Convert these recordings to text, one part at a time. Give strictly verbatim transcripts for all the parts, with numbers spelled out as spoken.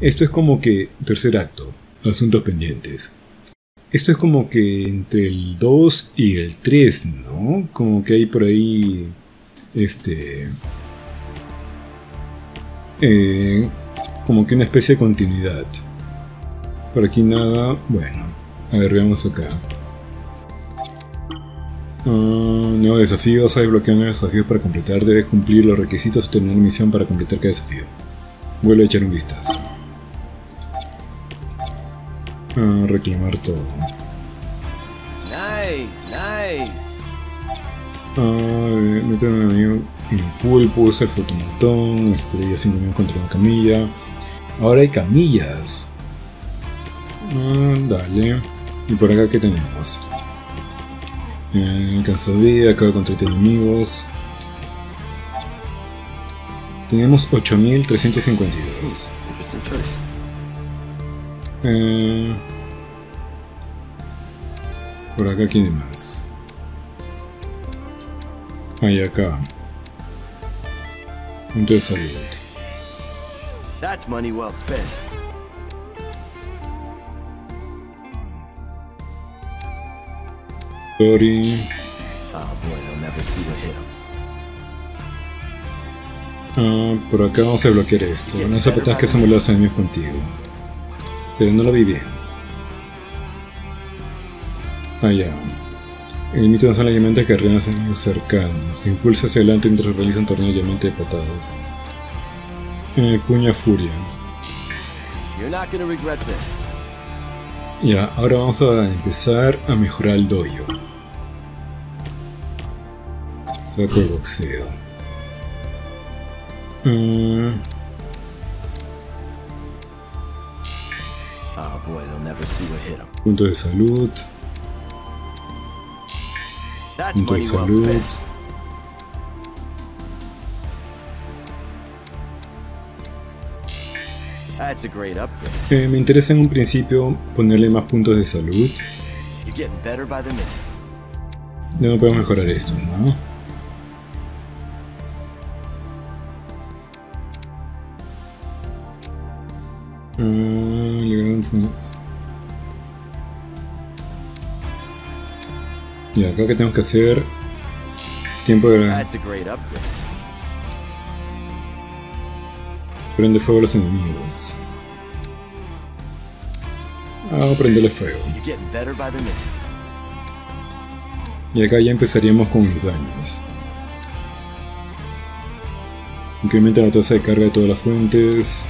Esto es como que tercer acto, asuntos pendientes. Esto es como que entre el dos y el tres, ¿no? Como que hay por ahí... Este... Eh, como que una especie de continuidad. Por aquí nada... Bueno, a ver, veamos acá. Uh, nuevo desafío. Sabes bloquear nuevos desafíos para completar. Debes cumplir los requisitos y terminar una misión para completar cada desafío. Vuelvo a echar un vistazo. Uh, reclamar todo. Nice, nice. Uh, meter un enemigo en el pulpo, el fotomatón, estrella sin unión contra una camilla. Ahora hay camillas. Uh, dale. ¿Y por acá qué tenemos? Eh, alcanza vida, acaba contra treinta enemigos. Tenemos ocho mil trescientos cincuenta y dos. eh, Por acá, ¿quién hay más? Ahí acá. Punto de salud. That's money well spent. Tori. Oh boy, I'll never see what hit him. Ah, por acá vamos a bloquear esto. Una de esas patadas que hacemos los enemigos contigo. Pero no lo vi bien. Ah, ya. El mito de la diamante que arruinan a los enemigos cercanos. Se impulsa hacia adelante mientras realiza un torneo de diamante de patadas. Eh, puña furia. Ya, ahora vamos a empezar a mejorar el dojo. Saco de boxeo. Uh, oh boy, they'll never see what hit him. Punto de salud. That's punto de salud. Well That's a great upgrade. Eh, me interesa en un principio ponerle más puntos de salud. Ya no podemos mejorar esto, ¿no? Ah, le ganaron fumas. Y acá que tengo que hacer tiempo de gran... Prende fuego a los enemigos. Ah, prenderle fuego. Y acá ya empezaríamos con los daños. Incrementa la tasa de carga de todas las fuentes.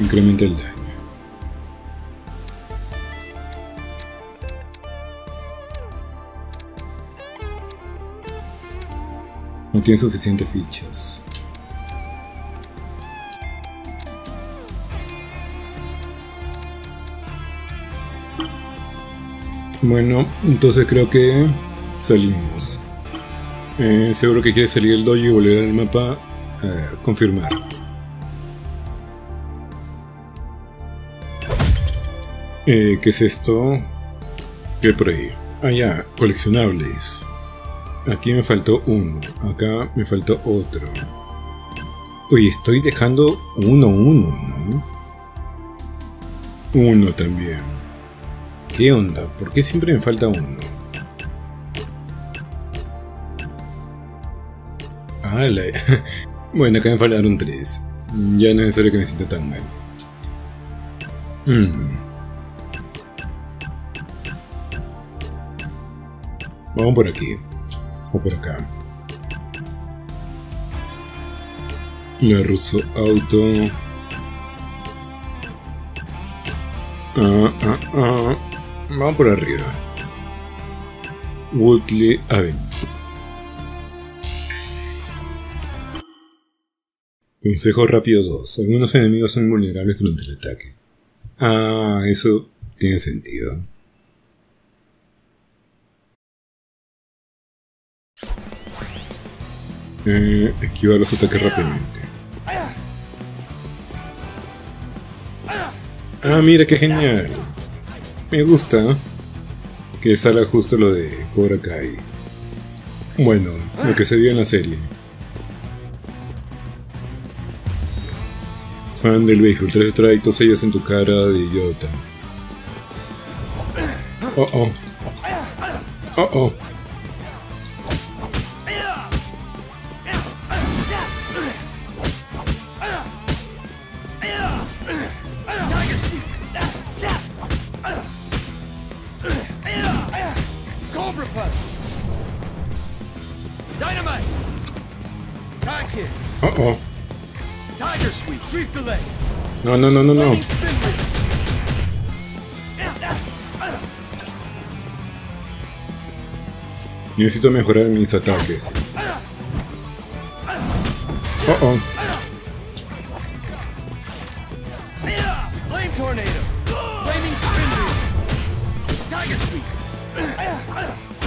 Incrementa el daño. No tiene suficientes fichas. Bueno, entonces creo que salimos. Eh, seguro que quiere salir el dojo y volver al mapa. A ver, confirmar. Eh, ¿Qué es esto? ¿Qué hay por ahí? Ah, ya, coleccionables. Aquí me faltó uno. Acá me faltó otro. Oye, estoy dejando uno, uno, ¿no? Uno también. ¿Qué onda? ¿Por qué siempre me falta uno? Ah, la... Bueno, acá me faltaron tres. Ya no es necesario que me sienta tan mal. Mmm... Vamos por aquí, o por acá. La ruso auto. Ah, ah, ah. Vamos por arriba. Woodley Avenue. Consejo rápido dos. Algunos enemigos son vulnerables durante el ataque. Ah, eso tiene sentido. Eh, esquivar los ataques rápidamente. Ah, mira qué genial. Me gusta que salga justo lo de Cobra Kai. Bueno, lo que se vio en la serie. Fan del béisbol, tres trayectos sellos en tu cara de idiota. Oh oh. Oh oh. Uh-oh. No, no, no, no, no. Necesito mejorar mis ataques. Uh-oh.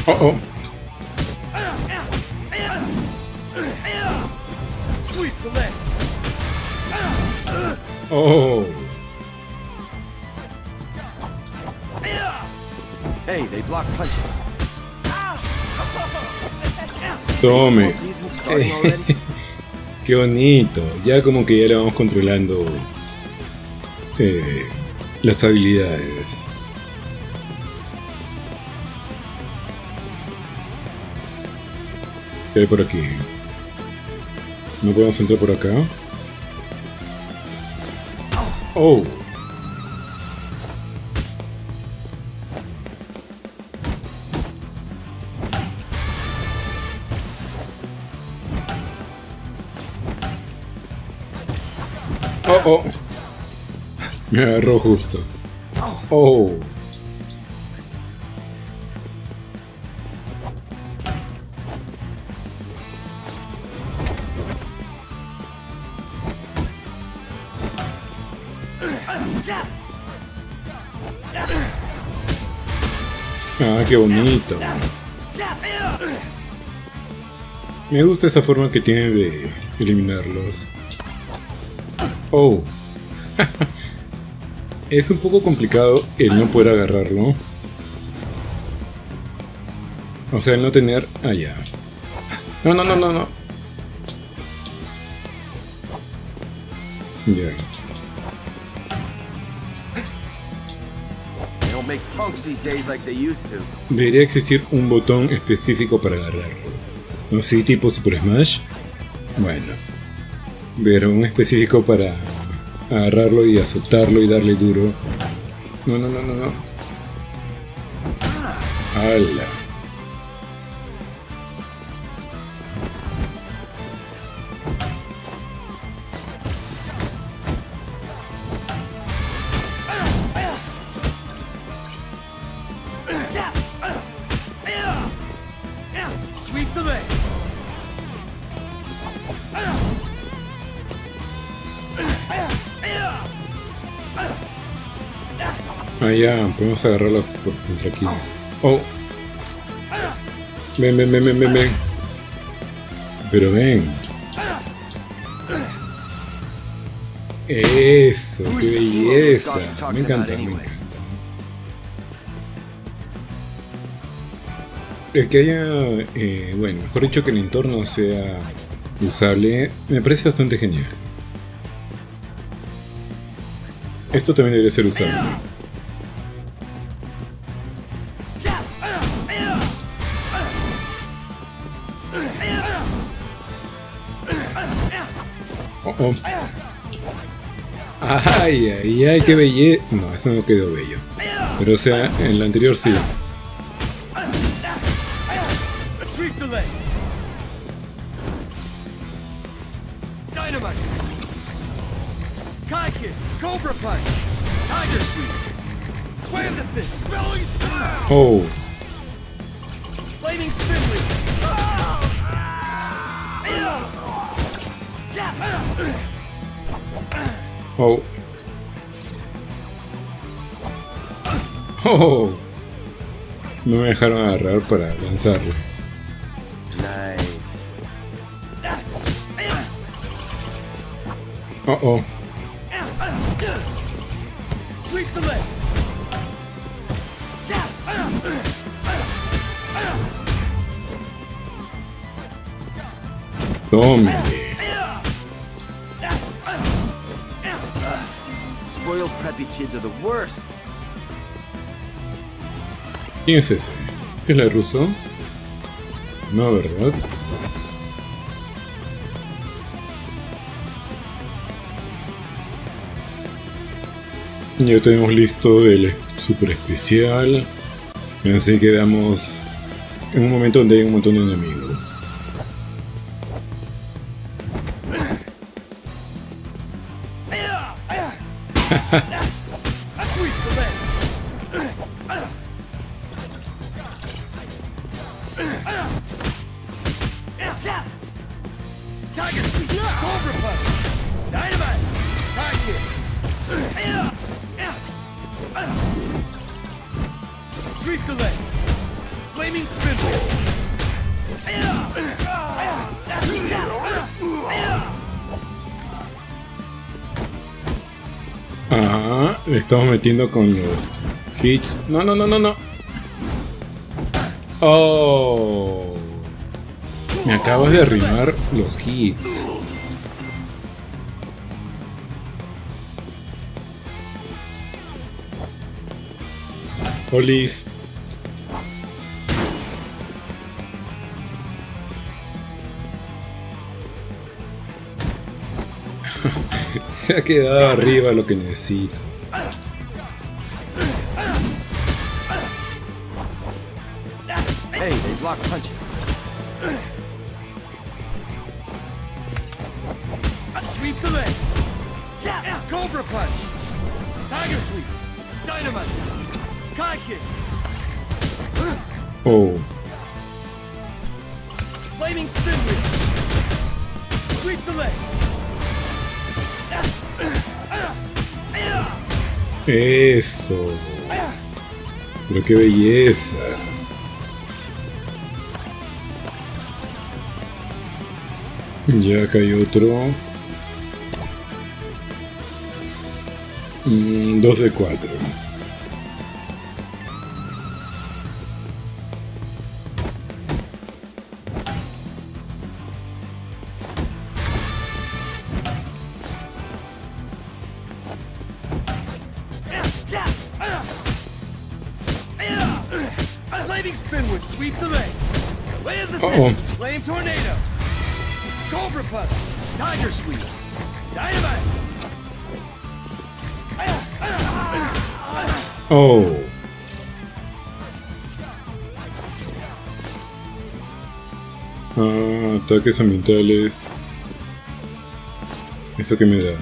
Uh-oh. Oh. Hey, they block punches. Tome. Qué bonito. Ya como que ya le vamos controlando eh, las habilidades. ¿Qué hay por aquí? ¿No podemos entrar por acá? Oh. Oh, oh. Me agarró justo. Oh. Ah, qué bonito. Me gusta esa forma que tiene de eliminarlos. Oh. Es un poco complicado el no poder agarrarlo. O sea, el no tener... Ah, ya. No, no, no, no, no. Ya. Debería existir un botón específico para agarrarlo. ¿No así tipo Super Smash? Bueno. Pero un específico para agarrarlo y azotarlo y darle duro. No, no, no, no, no. ¡Hala! Ah, ya, podemos agarrarla por contra aquí. Oh. Ven, ven, ven, ven, ven, ven. Pero ven. Eso, qué belleza. Me encanta, me encanta. El que haya, eh, bueno, mejor dicho que el entorno sea usable, me parece bastante genial. Esto también debería ser usable. Oh, oh. Ay, ay, ay, qué belleza. No, eso no quedó bello. Pero o sea, en la anterior sí. Oh. Oh. Oh. No me dejaron agarrar para lanzarlo. Nice. Oh, oh. Tome. Spoiled preppy kids are the worst. ¿Quién es ese? ¿Este es el ruso? No, ¿verdad? Ya tenemos listo el super especial. Así que damos en un momento donde hay un montón de enemigos. Ah, le estamos metiendo con los hits. No, no, no, no, no. Oh, me acabas de arruinar los hits. Olis. Se ha quedado arriba lo que necesito. Hey, they block punches. A sweep the leg. Cobra punch. Tiger sweep. Dynamite. Kai kick. Oh. Flaming spin wheel. Sweep the leg. Eso, pero qué belleza. Ya acá hay otro. Mm, doce cuatro. Oh. Flame tornado. Cobra puff. Tiger sweep. Dynamite. Oh. Ah, ataques ambientales. ¿Esto qué me da?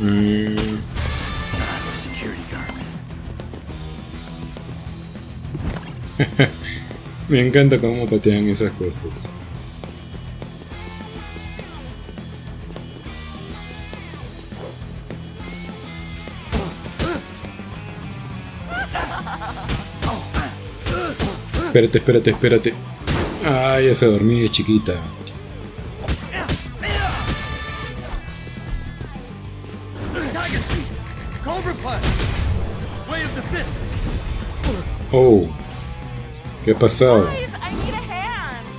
Mm. Me encanta cómo patean esas cosas. Espérate, espérate, espérate. Ah, ya se dormía, chiquita. Oh. ¿Qué ha pasado?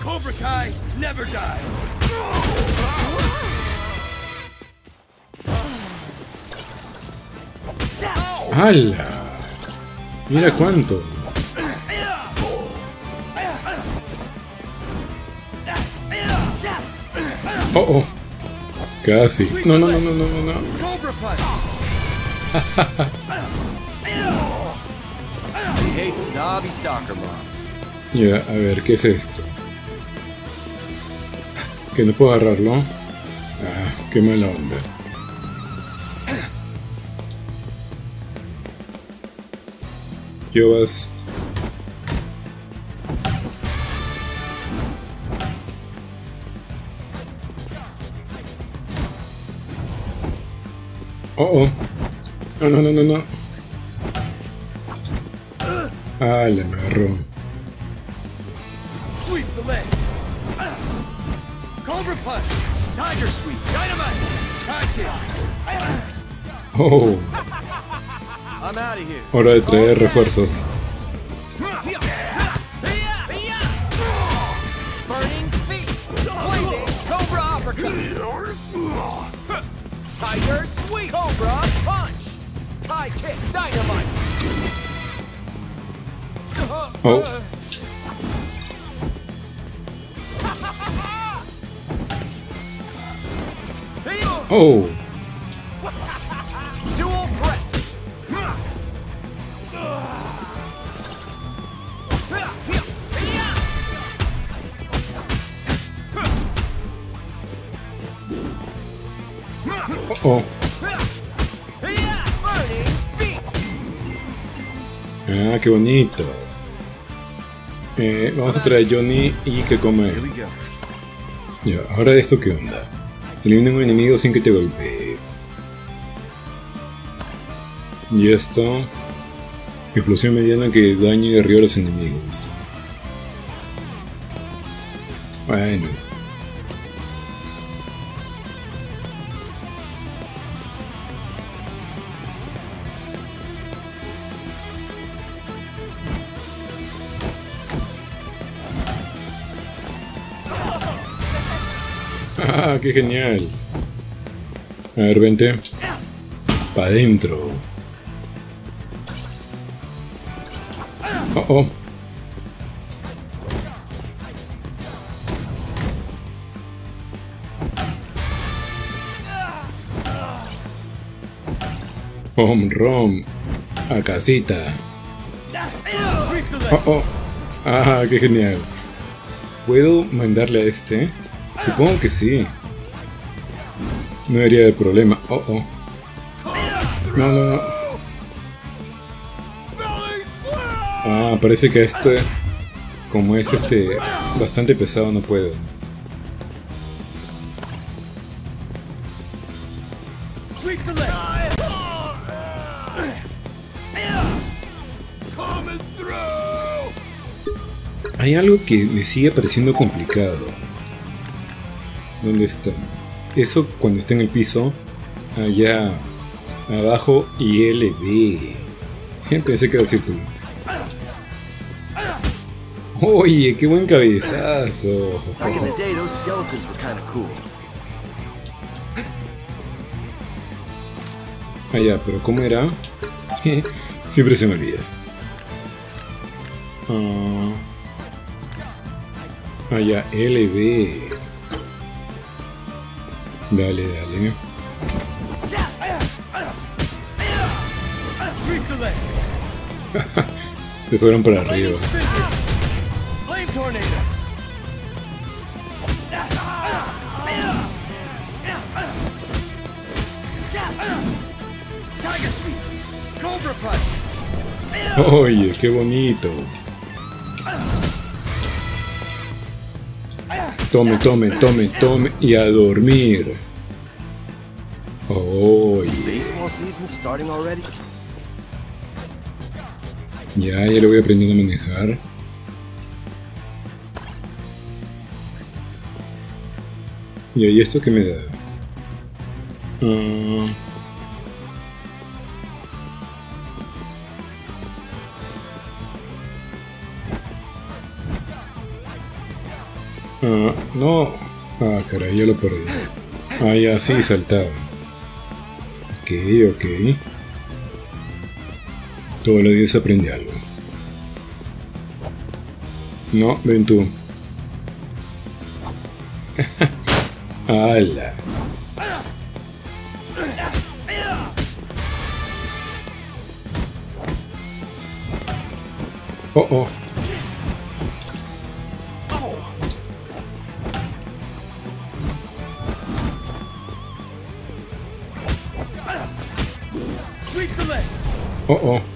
Cobra Kai never die. ¡Hala! Mira cuánto. Oh, oh. Casi. No, no, no, no, no, no. He hates snobby soccer moms. Ya, a ver, ¿qué es esto? Que no puedo agarrarlo. Ah, qué mala onda. ¿Qué vas? Oh, oh. No, no, no, no, no. Ah, le agarró. Oh. Hora de traer refuerzos. by your sweet Cobra punch. High kick, dynamite. Oh. Oh. Dual threat. Oh. Ah, qué bonito. Eh, vamos a traer a Johnny y que come. Ya, ahora esto qué onda. Elimina un enemigo sin que te golpee. Y esto. Explosión mediana que daña y derriba a los enemigos. Bueno. ¡Ah, qué genial! A ver, vente. Pa' adentro. Oh, oh. Home rom. A casita. Oh, oh. ¡Ah, qué genial! ¿Puedo mandarle a este? Supongo que sí. No debería haber problema. Oh, oh. No, no, no. Ah, parece que este, como es este bastante pesado, no puedo. Hay algo que me sigue pareciendo complicado. ¿Dónde está? Eso cuando está en el piso. Allá. Abajo y L B. Pensé que era el círculo. Oye, qué buen cabezazo. Allá, pero ¿cómo era? Siempre se me olvida. Uh, allá, L B. Dale, dale. Se fueron para arriba. Oye, qué bonito. Tome, tome, tome, tome y a dormir. Oh, yeah. Ya, ya lo voy aprendiendo a manejar. Ya, ¿y esto qué me da? Uh... Uh, no. Ah, caray, ya lo perdí. Ah, ya, sí, saltaba. Ok, ok. Todos los días aprende algo. No, ven tú. ¡Hala! Oh, oh. Oh, oh. Oh, oh. Sweep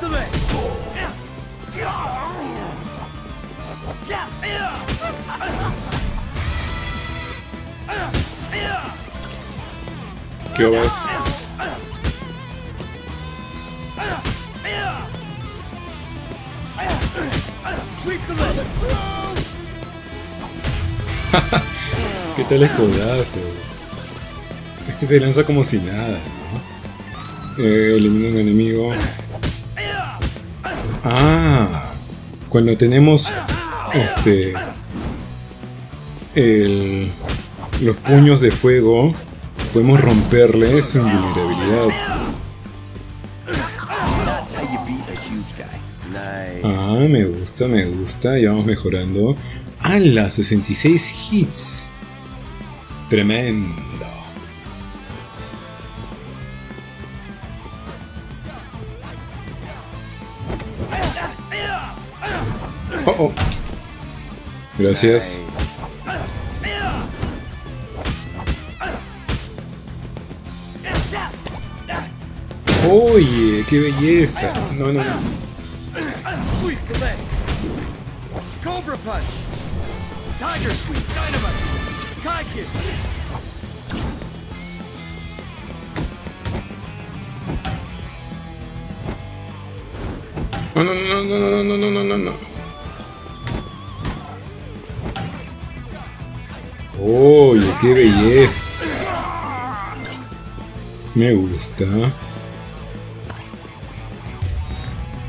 the leg. ¿Qué vas? ¿Qué tal escudazos? Este se lanza como si nada, ¿no? Eh, elimina un enemigo. Ah, cuando tenemos este el, los puños de fuego, podemos romperle su invulnerabilidad. Ah, me gusta, me gusta. Ya vamos mejorando. ¡Hala! sesenta y seis hits. Tremendo. Oh, oh. Gracias. Oye, qué belleza. No, no, no. Cobra punch. Tiger sweep. Dynamite. Kai kick. No, no, no, no, no, no, no, no, no. Oye, qué belleza. Me gusta.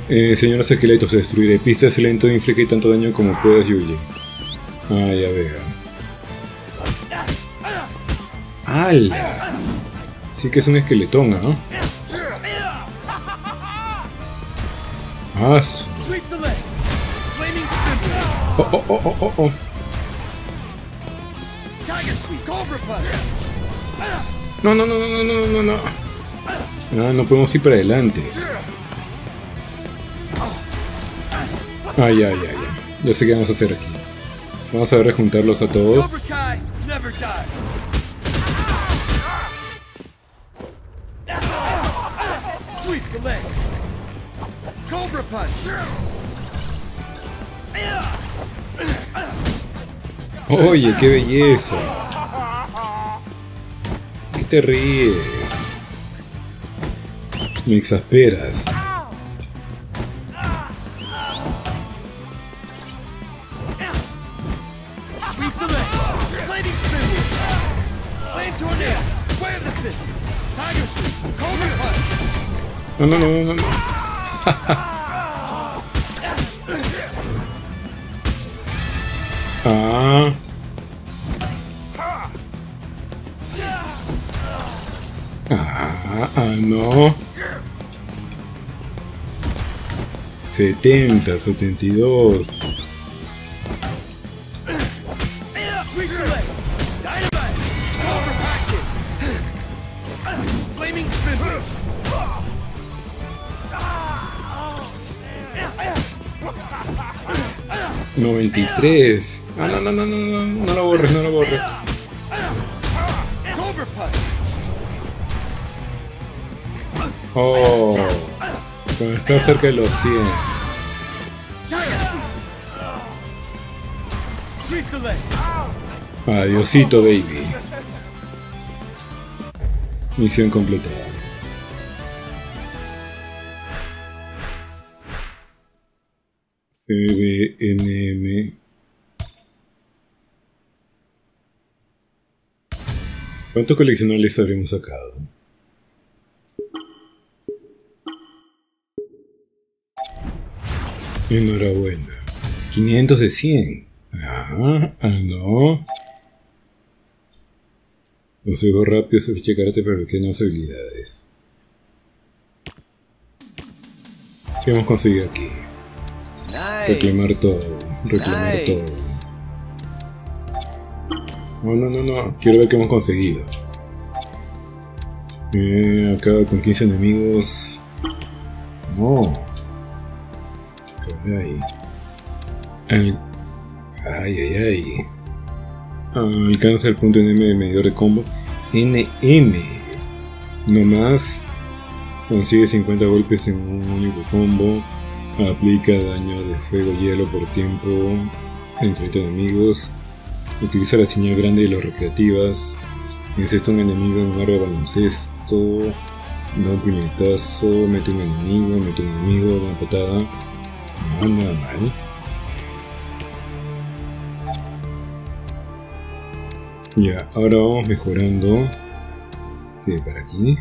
Eh, señoras esqueletos, destruiré pistas lento, inflige tanto daño como puedas y huye. Ah, ya veo. ¡Hala! Sí que es un esqueletón, ¿no? ¡Ah! Su... ¡Oh, oh, oh, oh, oh, oh! No, no, no, no, no, no, no. Ah, no podemos ir para adelante. Ay, ay, ay, ay. Ya sé qué vamos a hacer aquí. Vamos a ver juntarlos a todos. Oye, qué belleza. ¿Qué te ríes? Me exasperas. No, no, no, no, no. Ah. Ah, ah, no. setenta, setenta y dos. noventa y tres. Ah, no, no, no, no, no, no lo borres, no lo borres. Oh, cuando está cerca de los cien. Adiosito, baby. Misión completada. C B N M. ¿Cuántos coleccionables habremos sacado? Enhorabuena. quinientos de cien. Ah, ah, no. Consejo rápido, se ficha karate para pequeñas habilidades. ¿Qué hemos conseguido aquí? Reclamar todo, reclamar nice. todo. No, no, no, no, quiero ver qué hemos conseguido. Eh, acaba con quince enemigos. No. Caray. Ay, ay, ay. Alcanza el punto N M de medidor de combo. N M. No más. Consigue cincuenta golpes en un único combo. Aplica daño de fuego y hielo por tiempo en treinta enemigos. Utiliza la señal grande de las recreativas. Incesta un enemigo en un área de baloncesto. Da un puñetazo. Mete un enemigo. Mete un enemigo. Da una patada. No, nada mal. Ya, ahora vamos mejorando. rápido para aquí.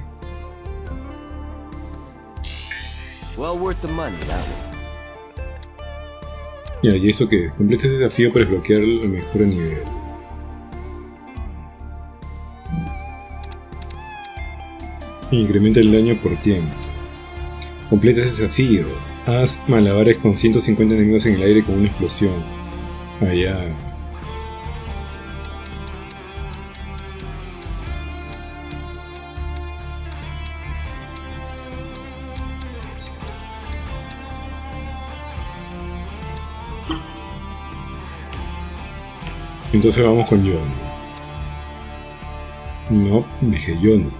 Mira, ¿y eso qué es? Completa este desafío para desbloquear el mejor nivel. Incrementa el daño por tiempo. Completa ese desafío. Haz malabares con ciento cincuenta enemigos en el aire con una explosión. Allá. Entonces vamos con Johnny. No, dije Johnny.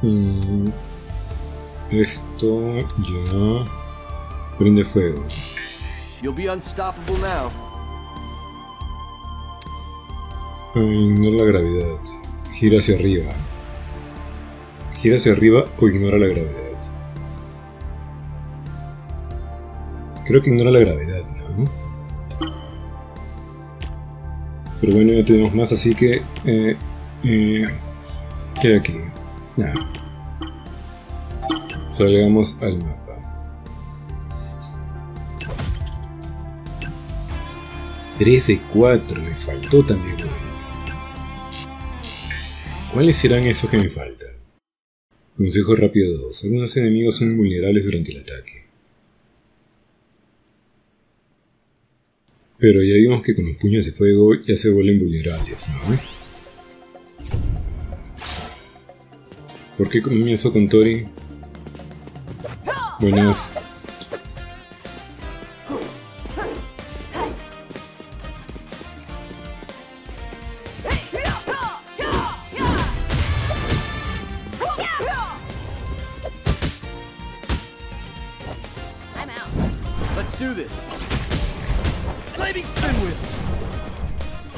Mm, esto ya prende fuego. You'll be unstoppable now. Ignora la gravedad. Gira hacia arriba. Gira hacia arriba o ignora la gravedad. Creo que ignora la gravedad, ¿no? Pero bueno, ya tenemos más, así que... Eh, eh, queda aquí. Nah. Salgamos al mapa. trece, cuatro, me faltó también uno. ¿Cuáles serán esos que me faltan? Consejo rápido dos. Algunos enemigos son vulnerables durante el ataque. Pero ya vimos que con los puños de fuego ya se vuelven vulnerables, ¿no? ¿Por qué comienzo con Tori? Buenas. Let's do this. Lightning spin with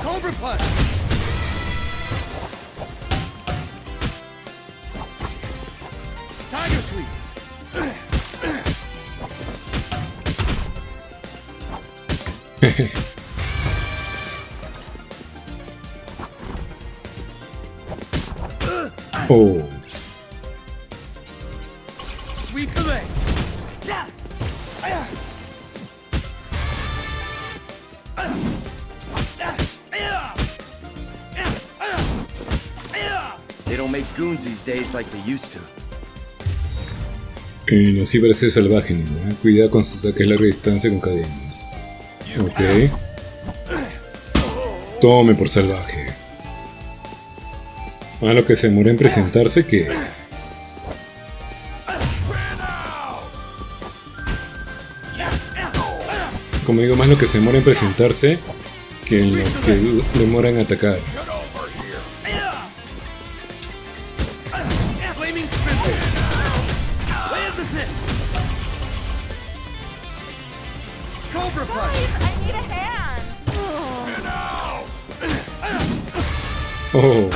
Cobra Kai. Tiger sweep. Oh. Sweep the leg. Eh, así para ser salvaje, niña. Cuidado con sus ataques a larga distancia con cadenas. Ok. Tome por salvaje. A lo que se demora en presentarse que... Como digo, más lo que se demora en presentarse que en lo que demora en atacar. Oh.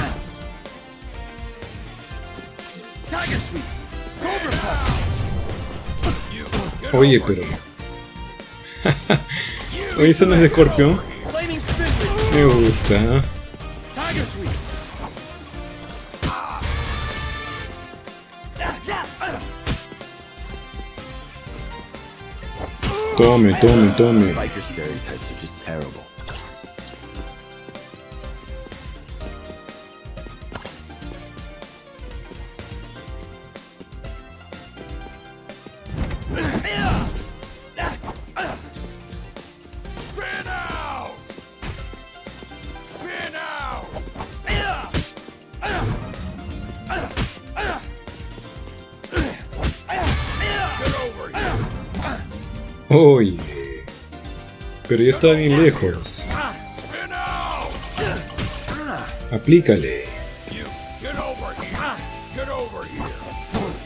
Oye, pero... Oye, ¿eso no es de Scorpion? Me gusta. Tome, tome, tome. Oye, pero yo estaba bien lejos. Aplícale.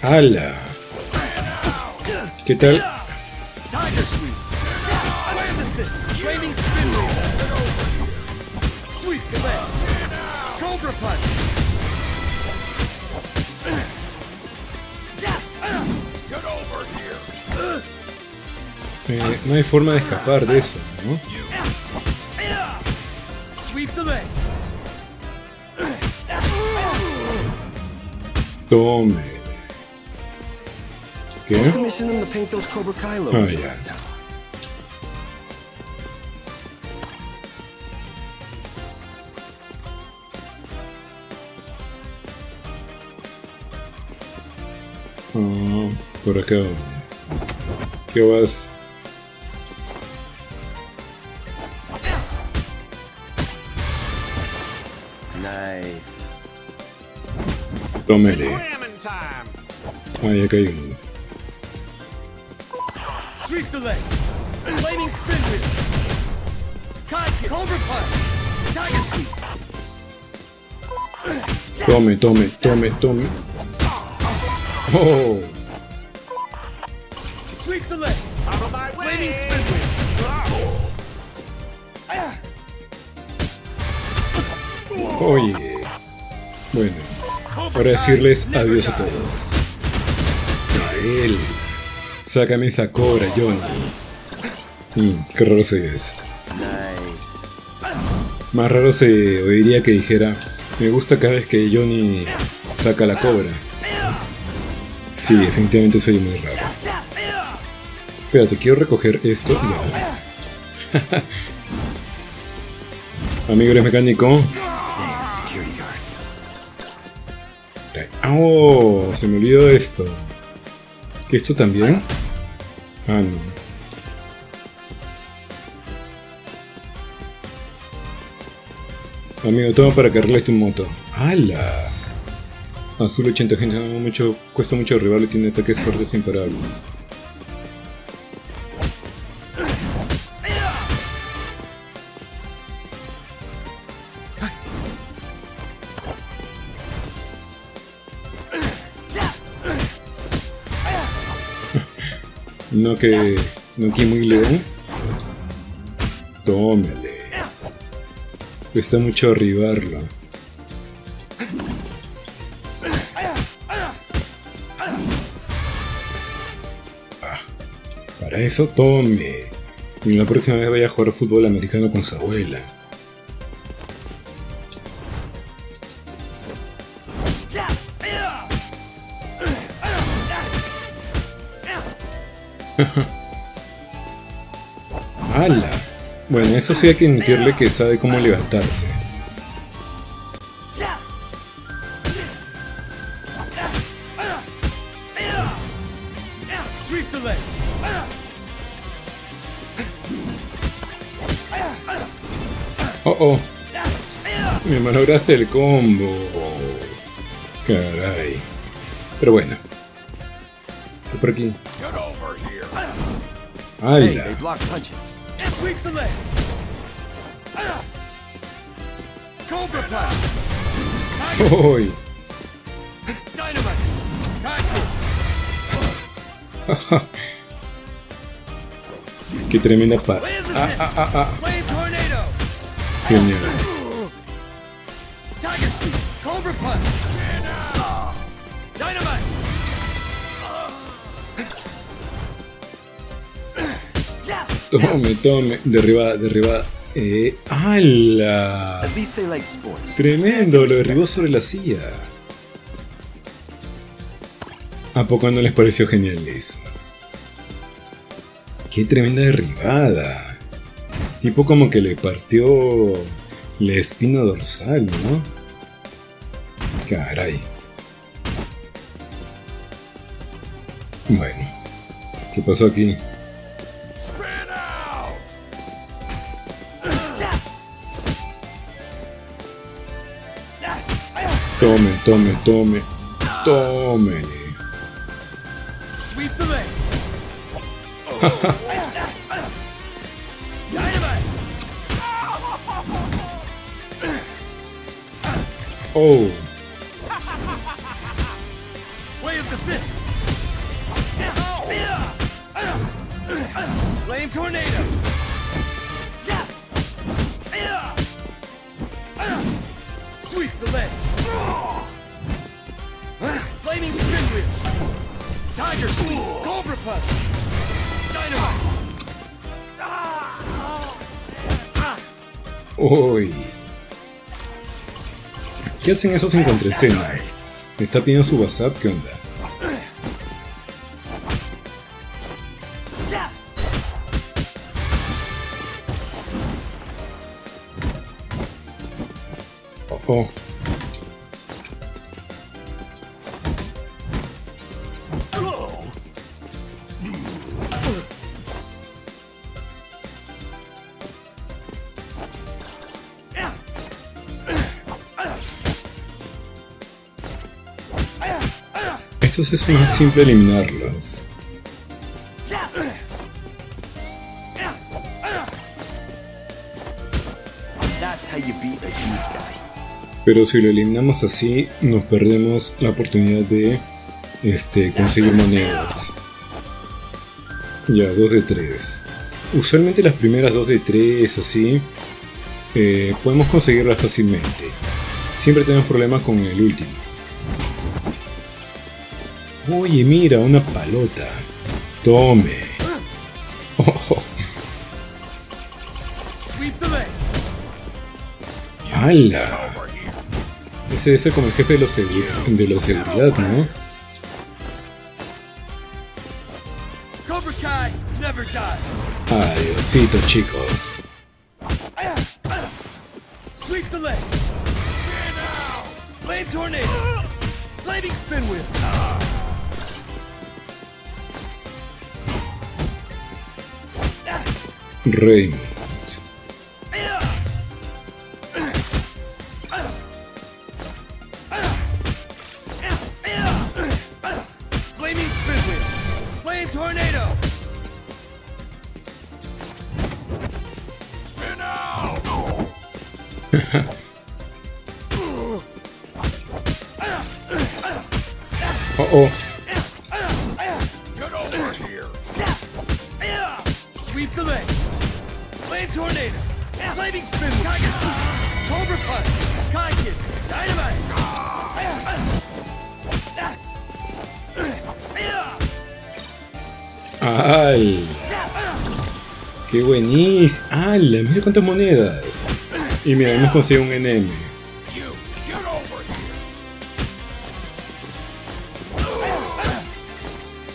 ¡Hala! ¿Qué tal? Eh, no hay forma de escapar de eso, ¿no? Tome. ¿Qué? Ah, ya. Oh, por acá. ¿Qué vas? Nice. Tómele. Ah, ya caí. Tome, tome, tome, tome. Oh. Sweep the leg. Out of my way. Blading spin wheel. Oye, bueno, para decirles adiós a todos. Él, sácame esa cobra, Johnny. Mm, qué raro se oye eso. Más raro se oiría que dijera, me gusta cada vez que Johnny saca la cobra. Sí, definitivamente soy muy raro. Espérate, quiero recoger esto. No. Amigo, eres mecánico. Oh, se me olvidó esto. ¿Que esto también? Ah, no. Amigo, toma para que arregles tu moto. ¡Hala! Azul ochenta gente, no, mucho, cuesta mucho derribarlo y tiene ataques fuertes imparables. No que... no que muy león. Tómale. Cuesta mucho arribarlo. Ah, para eso tome. Y la próxima vez vaya a jugar fútbol americano con su abuela. ¡Hala! Bueno, eso sí hay que admitirle que sabe cómo levantarse. ¡Oh, oh! Me malograste el combo. Caray. Pero bueno. ¿Qué por aquí? ¡Hala! ¡Uy! ¡Qué tremenda pa! ¡Ah, ah, ah, ah! ¡Genial! Tome, tome, derribada, derribada. Eh, ¡Hala! Tremendo, lo derribó sobre la silla. ¿A poco no les pareció genial eso? ¡Qué tremenda derribada! Tipo como que le partió la espina dorsal, ¿no? Caray. Bueno, ¿qué pasó aquí? Tome, tome, tome, tome. Oh. Uy. ¿Qué hacen esos en contraescena? Me está pidiendo su WhatsApp, ¿qué onda? Oh, oh. Entonces es más simple eliminarlos. Pero si lo eliminamos así, nos perdemos la oportunidad de este, conseguir monedas. Ya, dos de tres. Usualmente las primeras dos de tres, así, eh, podemos conseguirlas fácilmente. Siempre tenemos problemas con el último. Oye, mira, una palota. Tome. Oh. ¡Hala! Ese debe ser como el jefe de los de los seguridad, ¿no? Adiosito, chicos. Raymond. Oh, oh. ¡Ay! ¡Qué buenísimo! ¡Hala! ¡Mira cuántas monedas! Y mira, hemos conseguido un N M.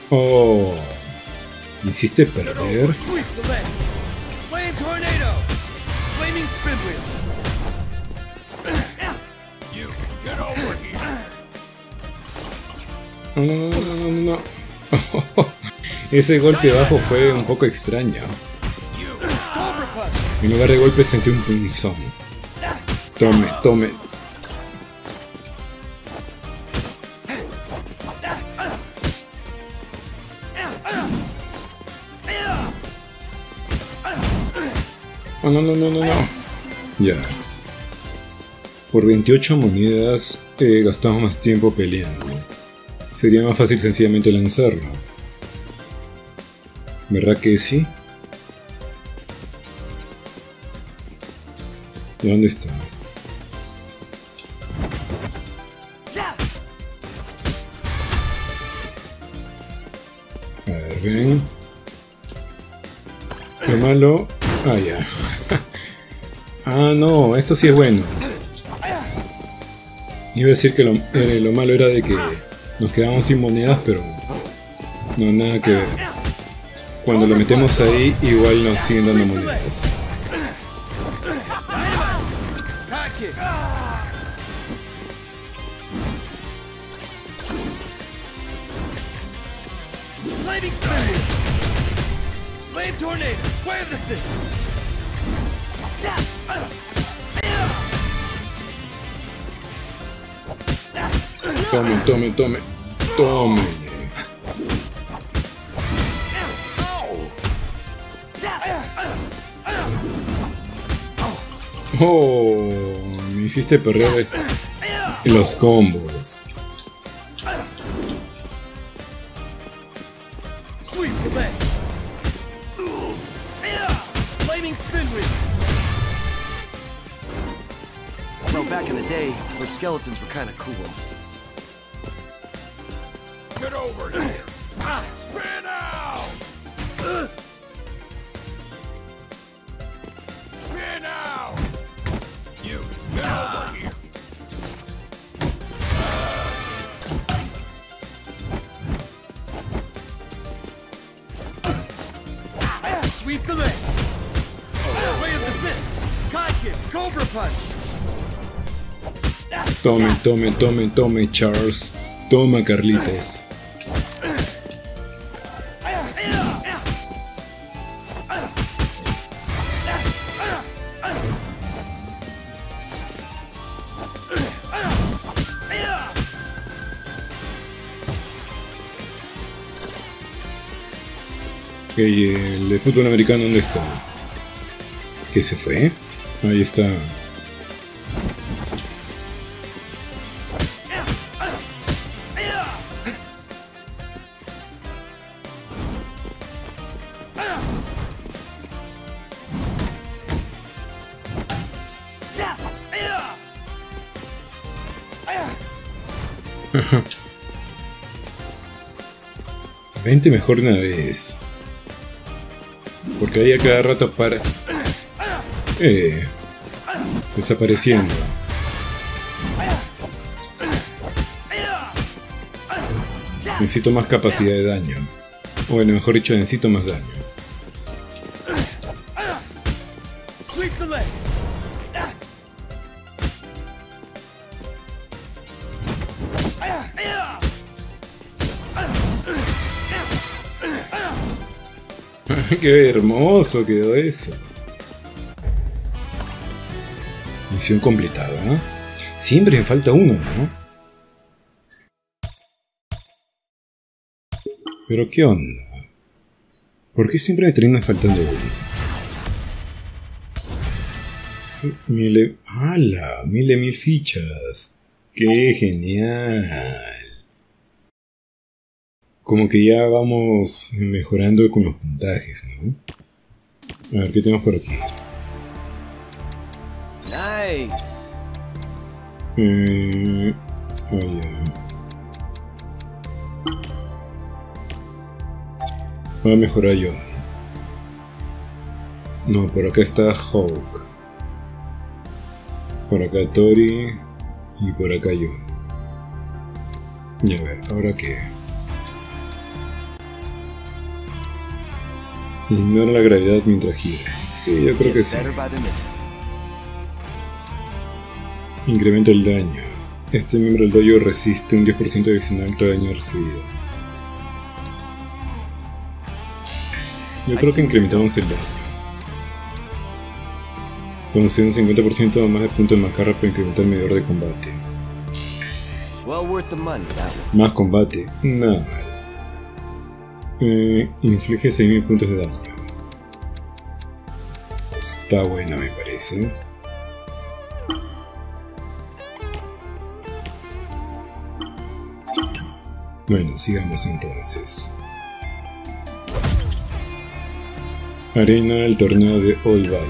Oh, ¿me hiciste perder? No, no, no, no, no. Ese golpe bajo fue un poco extraño. En lugar de golpe sentí un punzón. Tome, tome. Oh, no, no, no, no, no. Ya. Por veintiocho monedas eh, gastamos más tiempo peleando. Sería más fácil sencillamente lanzarlo. ¿Verdad que sí? ¿Dónde está? A ver, ven. Lo malo... Ah, ya. Ah, no, esto sí es bueno. Iba a decir que lo, eh, lo malo era de que nos quedamos sin monedas, pero... No, nada que ver. Cuando lo metemos ahí, igual nos siguen dando monedas. Tome, tome, tome, tome. Oh, me hiciste perder los combos. Skeletons were kind of cool. Get over here. Ah, spin out. Uh. Spin out. You get ah. over here. Uh. Sweep the leg. Oh. Way of the fist. Kai kick. Cobra punch. Tome, tome, tome, tome, Charles. Toma, Carlitos. Ok, el de fútbol americano, ¿dónde está? ¿Qué se fue? Ahí está. Ajá. Vente mejor una vez. Porque ahí a cada rato paras. Eh. Desapareciendo. Necesito más capacidad de daño. Bueno, mejor dicho, necesito más daño. Qué hermoso quedó eso. Misión completada, ¿no? Siempre me falta uno, ¿no? Pero qué onda. ¿Por qué siempre me termina faltando uno? Mil... ¡Hala! Mil de mil fichas. ¡Qué genial! Como que ya vamos mejorando con los puntajes, ¿no? A ver, ¿qué tenemos por aquí? Nice. Eh, oh yeah. Voy a mejorar yo. No, por acá está Hulk. Por acá Tori. Y por acá yo. Y a ver, ¿ahora qué? Ignora la gravedad mientras gira. Sí, yo creo que sí. Incrementa el daño. Este miembro del dojo resiste un diez por ciento adicional al daño recibido. Yo creo que incrementamos el daño. Concede un cincuenta por ciento más de puntos de macarra para incrementar el medidor de combate. Más combate. Nada más. Eh, inflige seis mil puntos de daño. Está buena, me parece. Bueno, sigamos entonces. Arena del torneo de Old Valley.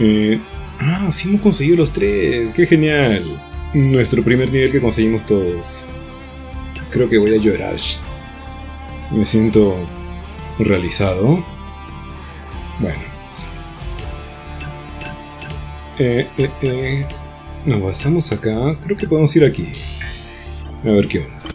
Eh, ah, sí hemos conseguido los tres. ¡Qué genial! Nuestro primer nivel que conseguimos todos. Creo que voy a llorar. Me siento realizado. Bueno. Eh, eh, eh. Nos basamos acá. Creo que podemos ir aquí. A ver qué onda.